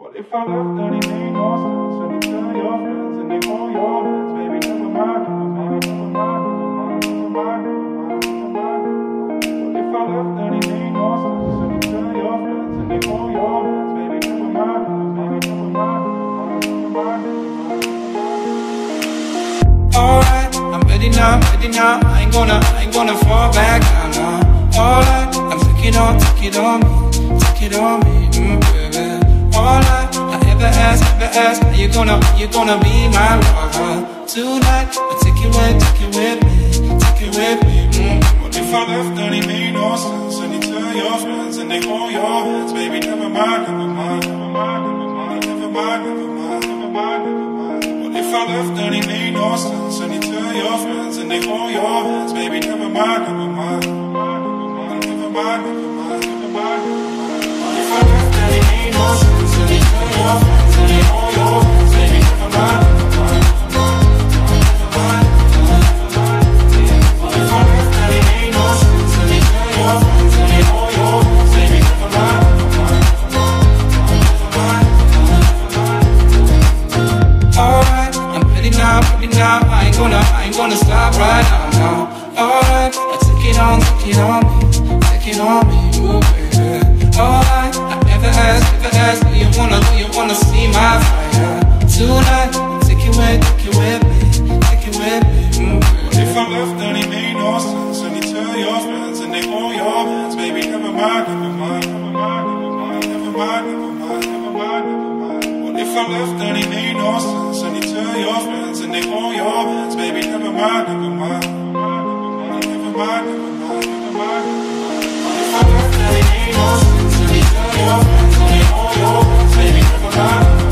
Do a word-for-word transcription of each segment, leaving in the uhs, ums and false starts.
What if I left and it made no sense? When you tell your friends and they hold your hands, baby, never mind, baby, never mind, never mind, never mind. What if I left and it made no sense? When you tell your friends and they hold your hands, baby, never mind, baby, never mind, never mind. Alright, I'm ready now, ready now. I ain't gonna, I ain't gonna fall back now. Alright, I'm taking on, taking on me, taking on me. All I, I ever ask, ever ask, are you gonna, are you gonna be my lover tonight? I take you with, take you with me, take you with me. Mm. What if I left and it made no sense? And you tell your friends and they hold your hands, baby, never mind, never mind, never mind, never mind, never mind, never mind, never mind. What if I left and it made no sense? And you tell your friends and they hold your hands, baby, never mind, never mind, never mind, never mind, never mind, never mind. If I left and it made no sense, and you tell your friends and they hold your hands, baby, never mind, never mind, never mind. If I left and it made no sense, and you tell your friends and they hold your hands, baby, never mind, never mind, never mind. Alright, I'm ready now, ready now. I ain't gonna, I ain't gonna stop right now. Alright, I took it on, took it on me, took it on me, ooh baby. Alright, I never ask, never ask, do you wanna, do you wanna see my fire tonight? Take you with, take you with me, take you with me. Mm. What if I left and it made no sense? And you tell your friends and they hold your hands, baby, never mind, never mind, never mind, never mind, never mind, never mind, never mind. What if I left and it made no sense? And you tell your friends and they hold your hands, baby, never mind, never mind, never mind, never mind, never mind. What if I left and it made no sense? Your friends and they hold your hands, baby, never mind, never mind, never mind.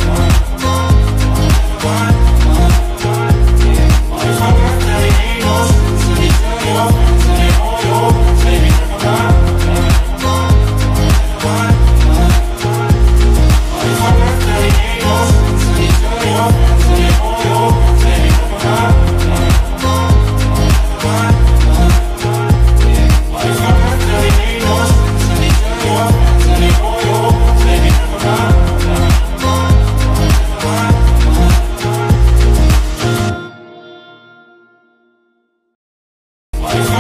What if I left and it made no sense? And you tell your friends and they hold your hands, baby, never mind, never mind, never mind. What if I left and it made no sense? And you tell your friends and they hold your hands, baby, never mind, never mind, never mind. What if I left and it made no sense? And you tell your friends and they hold your hands, baby, never mind. What if I